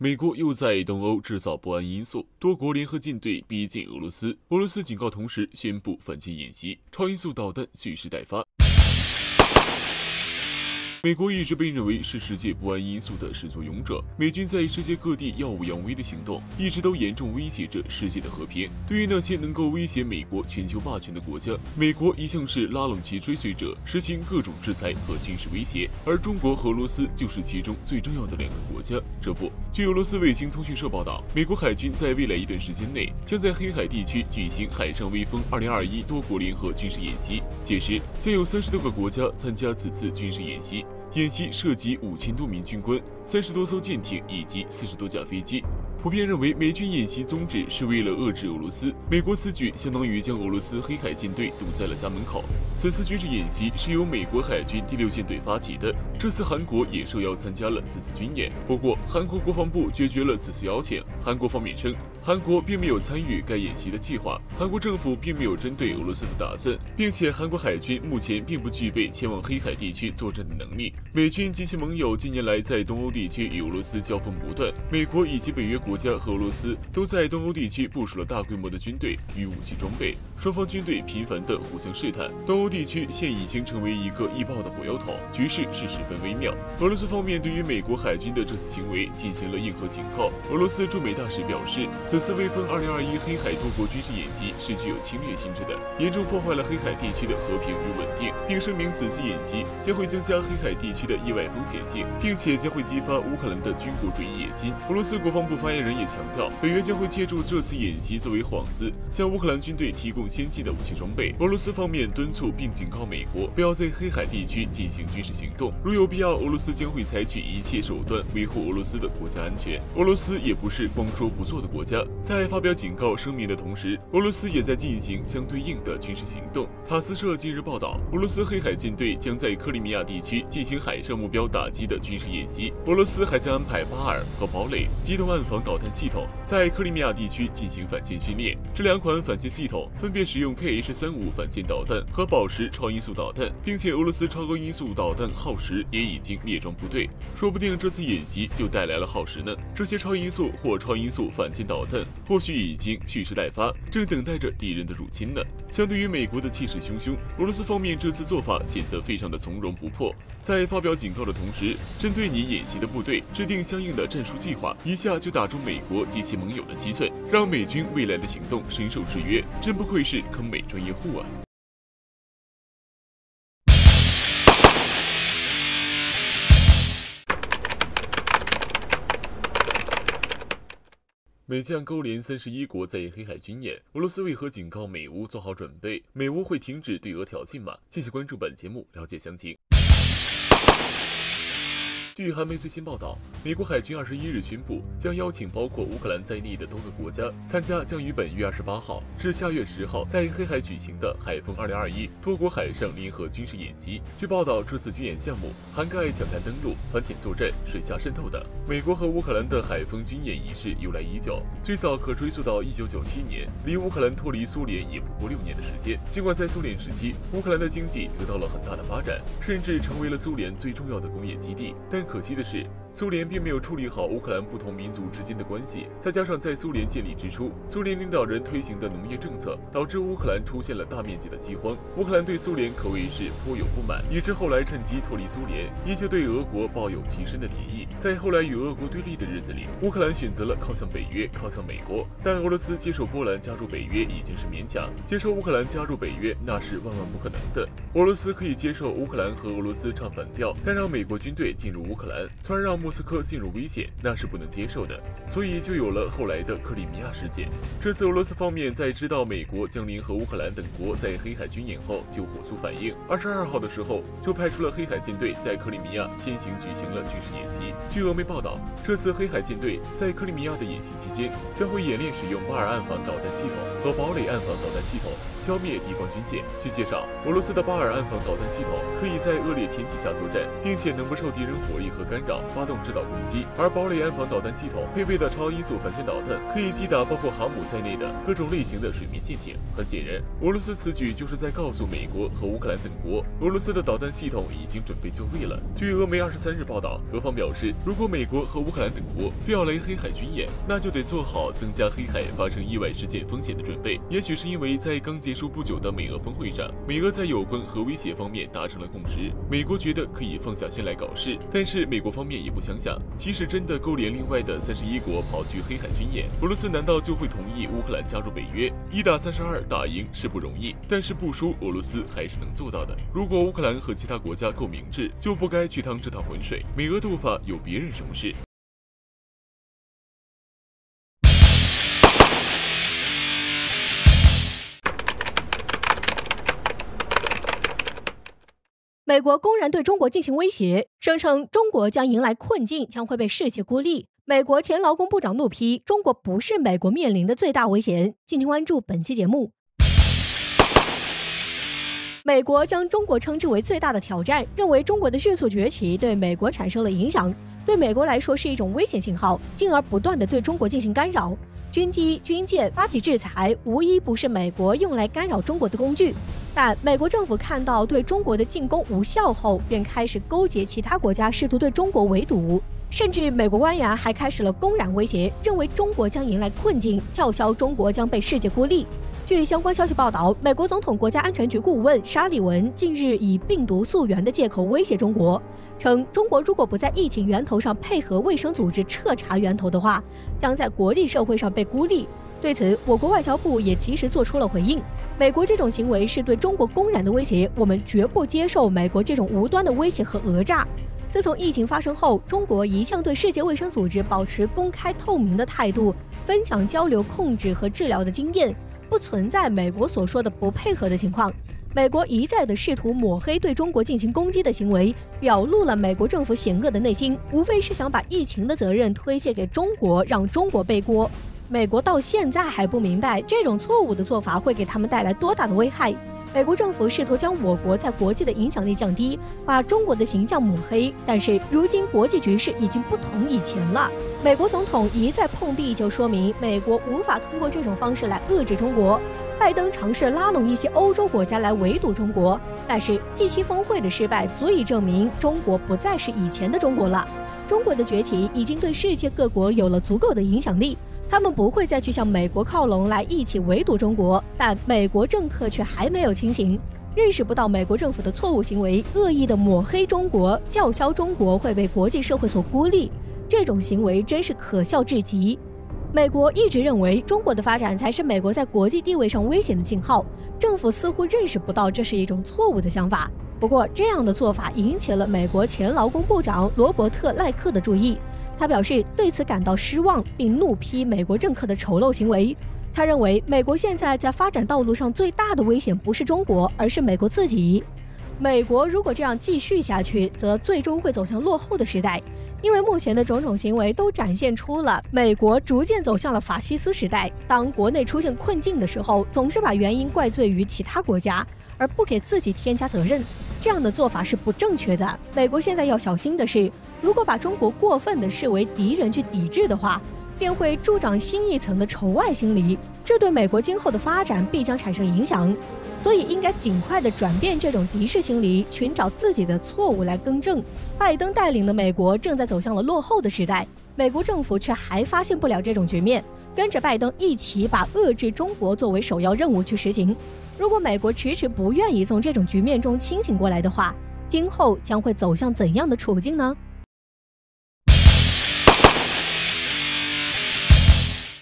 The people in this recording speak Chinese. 美国又在东欧制造不安因素，多国联合舰队逼近俄罗斯。俄罗斯警告同时宣布反舰演习，超音速导弹蓄势待发。 美国一直被认为是世界不安因素的始作俑者。美军在世界各地耀武扬威的行动，一直都严重威胁着世界的和平。对于那些能够威胁美国全球霸权的国家，美国一向是拉拢其追随者，实行各种制裁和军事威胁。而中国和俄罗斯就是其中最重要的两个国家。这不，据俄罗斯卫星通讯社报道，美国海军在未来一段时间内，将在黑海地区举行“海上威风 2021” 多国联合军事演习，届时将有30多个国家参加此次军事演习。 演习涉及5000多名军官、30多艘舰艇以及40多架飞机。普遍认为，美军演习宗旨是为了遏制俄罗斯。美国此举相当于将俄罗斯黑海舰队堵在了家门口。此次军事演习是由美国海军第6舰队发起的。这次韩国也受邀参加了此次军演，不过韩国国防部拒绝了此次邀请。韩国方面称，韩国并没有参与该演习的计划，韩国政府并没有针对俄罗斯的打算，并且韩国海军目前并不具备前往黑海地区作战的能力。美军及其盟友近年来在东欧地区与俄罗斯交锋不断，美国以及北约 国家和俄罗斯都在东欧地区部署了大规模的军队与武器装备，双方军队频繁的互相试探。东欧地区现已经成为一个易爆的火药桶，局势是十分微妙。俄罗斯方面对于美国海军的这次行为进行了硬核警告。俄罗斯驻美大使表示，此次威风2021黑海多国军事演习是具有侵略性质的，严重破坏了黑海地区的和平与稳定，并声明此次演习将会增加黑海地区的意外风险性，并且将会激发乌克兰的军国主义野心。俄罗斯国防部发言人 也强调，北约将会借助这次演习作为幌子，向乌克兰军队提供先进的武器装备。俄罗斯方面敦促并警告美国，不要在黑海地区进行军事行动，如有必要，俄罗斯将会采取一切手段维护俄罗斯的国家安全。俄罗斯也不是光说不做的国家，在发表警告声明的同时，俄罗斯也在进行相对应的军事行动。塔斯社近日报道，俄罗斯黑海舰队将在克里米亚地区进行海上目标打击的军事演习。俄罗斯还将安排巴尔和堡垒机动岸防 导弹系统在克里米亚地区进行反舰训练。这2款反舰系统分别使用 Kh-35 反舰导弹和宝石超音速导弹，并且俄罗斯超高音速导弹浩什也已经列装部队。说不定这次演习就带来了浩什呢。这些超音速或超音速反舰导弹或许已经蓄势待发，正等待着敌人的入侵呢。相对于美国的气势汹汹，俄罗斯方面这次做法显得非常的从容不迫，在发表警告的同时，针对你演习的部队制定相应的战术计划，一下就打中 美国及其盟友的击碎，让美军未来的行动深受制约，真不愧是坑美专业户啊！美将勾连31国在黑海军演，俄罗斯为何警告美乌做好准备？美乌会停止对俄挑衅吗？继续关注本节目，了解详情。 据韩媒最新报道，美国海军21日宣布，将邀请包括乌克兰在内的多个国家参加将于本月28号至下月10号在黑海举行的海风2021多国海上联合军事演习。据报道，这次军演项目涵盖抢滩登陆、反潜作战、水下渗透等。美国和乌克兰的海风军演仪式由来已久，最早可追溯到1997年，离乌克兰脱离苏联也不过6年的时间。尽管在苏联时期，乌克兰的经济得到了很大的发展，甚至成为了苏联最重要的工业基地，但 可惜的是，苏联并没有处理好乌克兰不同民族之间的关系，再加上在苏联建立之初，苏联领导人推行的农业政策，导致乌克兰出现了大面积的饥荒。乌克兰对苏联可谓是颇有不满，以致后来趁机脱离苏联，依旧对俄国抱有极深的敌意。在后来与俄国对立的日子里，乌克兰选择了靠向北约、靠向美国，但俄罗斯接受波兰加入北约已经是勉强，接受乌克兰加入北约那是万万不可能的。俄罗斯可以接受乌克兰和俄罗斯唱反调，但让美国军队进入 乌克兰突然让莫斯科进入危险，那是不能接受的，所以就有了后来的克里米亚事件。这次俄罗斯方面在知道美国将联合乌克兰等国在黑海军演后，就火速反应。22号的时候，就派出了黑海舰队在克里米亚先行举行了军事演习。据俄媒报道，这次黑海舰队在克里米亚的演习期间，将会演练使用巴尔岸防导弹系统和堡垒岸防导弹系统， 消灭敌方军舰。据介绍，俄罗斯的巴尔岸防导弹系统可以在恶劣天气下作战，并且能不受敌人火力和干扰，发动制导攻击。而堡垒安防导弹系统配备的超音速反潜导弹，可以击打包括航母在内的各种类型的水面舰艇。很显然，俄罗斯此举就是在告诉美国和乌克兰等国，俄罗斯的导弹系统已经准备就位了。据俄媒23日报道，俄方表示，如果美国和乌克兰等国非要来黑海军演，那就得做好增加黑海发生意外事件风险的准备。也许是因为在刚结束不久的美俄峰会上，美俄在有关核威胁方面达成了共识，美国觉得可以放下心来搞事，但是美国方面也不想想，即使真的勾连另外的31国跑去黑海军演，俄罗斯难道就会同意乌克兰加入北约？1打32打赢是不容易，但是不输俄罗斯还是能做到的。如果乌克兰和其他国家够明智，就不该去趟这趟浑水。美俄斗法有别人什么事？美国公然对中国进行威胁，声称中国将迎来困境，将会被世界孤立。美国前劳工部长怒批中国不是美国面临的最大危险。敬请关注本期节目。美国将中国称之为最大的挑战，认为中国的迅速崛起对美国产生了影响，对美国来说是一种危险信号，进而不断地对中国进行干扰。军机、军舰发起制裁，无一不是美国用来干扰中国的工具。但美国政府看到对中国的进攻无效后，便开始勾结其他国家，试图对中国围堵。甚至美国官员还开始了公然威胁，认为中国将迎来困境，叫嚣中国将被世界孤立。据相关消息报道，美国总统国家安全局顾问沙利文近日以病毒溯源的借口威胁中国，称中国如果不在疫情源头上配合卫生组织彻查源头的话，将在国际社会上被孤立。对此，我国外交部也及时做出了回应，美国这种行为是对中国公然的威胁，我们绝不接受美国这种无端的威胁和讹诈。自从疫情发生后，中国一向对世界卫生组织保持公开透明的态度，分享交流控制和治疗的经验，不存在美国所说的不配合的情况。美国一再的试图抹黑对中国进行攻击的行为，表露了美国政府险恶的内心，无非是想把疫情的责任推卸给中国，让中国背锅。美国到现在还不明白这种错误的做法会给他们带来多大的危害。美国政府试图将我国在国际的影响力降低，把中国的形象抹黑，但是如今国际局势已经不同以前了。美国总统一再碰壁，就说明美国无法通过这种方式来遏制中国。拜登尝试拉拢一些欧洲国家来围堵中国，但是G7峰会的失败足以证明中国不再是以前的中国了。中国的崛起已经对世界各国有了足够的影响力，他们不会再去向美国靠拢来一起围堵中国，但美国政客却还没有清醒，认识不到美国政府的错误行为，恶意的抹黑中国，叫嚣中国会被国际社会所孤立，这种行为真是可笑至极。美国一直认为中国的发展才是美国在国际地位上危险的信号，政府似乎认识不到这是一种错误的想法。不过，这样的做法引起了美国前劳工部长罗伯特·赖克的注意，他表示对此感到失望，并怒批美国政客的丑陋行为。他认为，美国现在在发展道路上最大的危险不是中国，而是美国自己。美国如果这样继续下去，则最终会走向落后的时代，因为目前的种种行为都展现出了美国逐渐走向了法西斯时代。当国内出现困境的时候，总是把原因怪罪于其他国家，而不给自己添加责任，这样的做法是不正确的。美国现在要小心的是，如果把中国过分地视为敌人去抵制的话，便会助长新一层的仇外心理，这对美国今后的发展必将产生影响。所以应该尽快地转变这种敌视心理，寻找自己的错误来更正。拜登带领的美国正在走向了落后的时代，美国政府却还发现不了这种局面，跟着拜登一起把遏制中国作为首要任务去实行。如果美国迟迟不愿意从这种局面中清醒过来的话，今后将会走向怎样的处境呢？